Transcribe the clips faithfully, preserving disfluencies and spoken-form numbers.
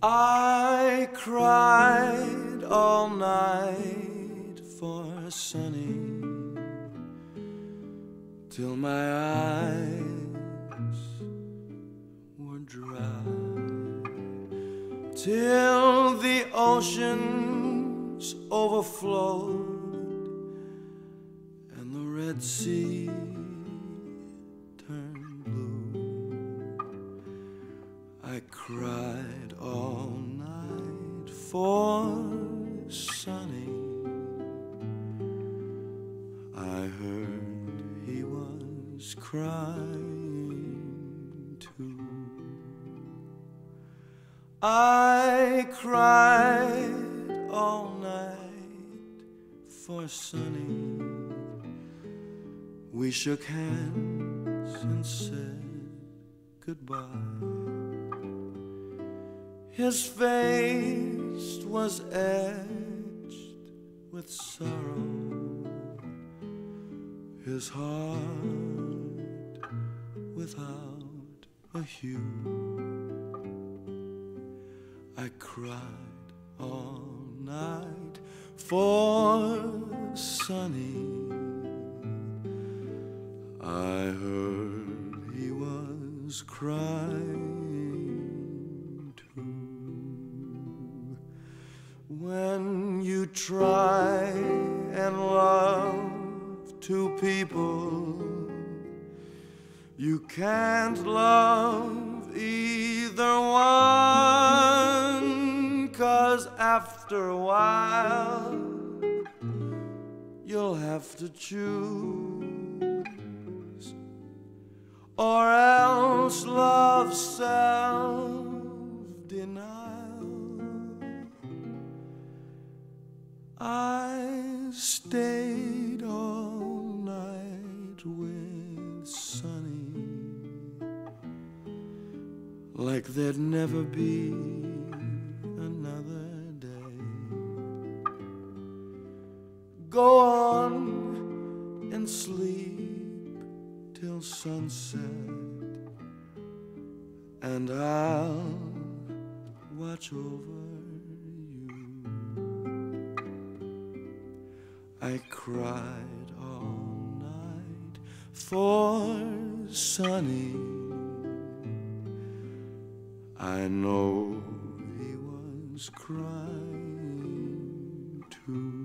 I cried all night for Sonny till my eyes were dry, till the oceans overflowed and the Red Sea turned blue. I cried all night for Sonny. I heard he was crying too. I cried all night for Sonny. We shook hands and said goodbye. His face was etched with sorrow, his heart without a hue. I cried all night for Sonny. I heard he was crying too. When you try and love two people, you can't love either one, 'cause after a while you'll have to choose, or else love self-denial. I stayed all night with Sonny like there'd never be another day. Go on and sleep till sunset, and I'll watch over I cried all night for Sonny. I know he was crying too.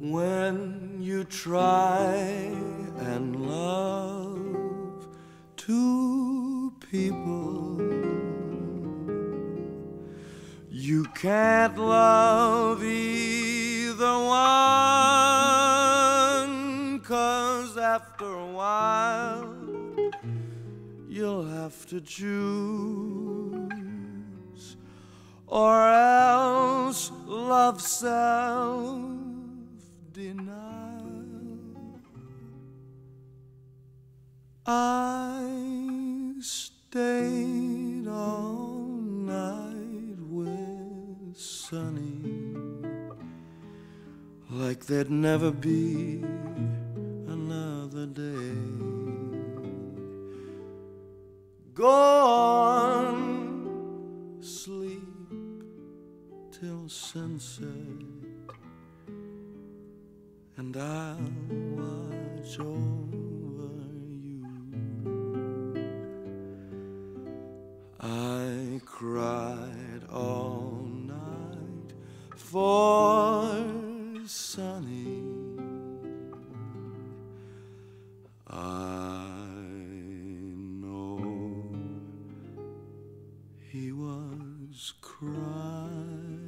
When you try and love two people, you can't love either one, 'cause after a while you'll have to choose, or else love self-denial. I stayed all night with Sonny like there'd never be another day. Go on, sleep till sunset, and I'll watch over you. I cried all night for Sonny. I know he was crying.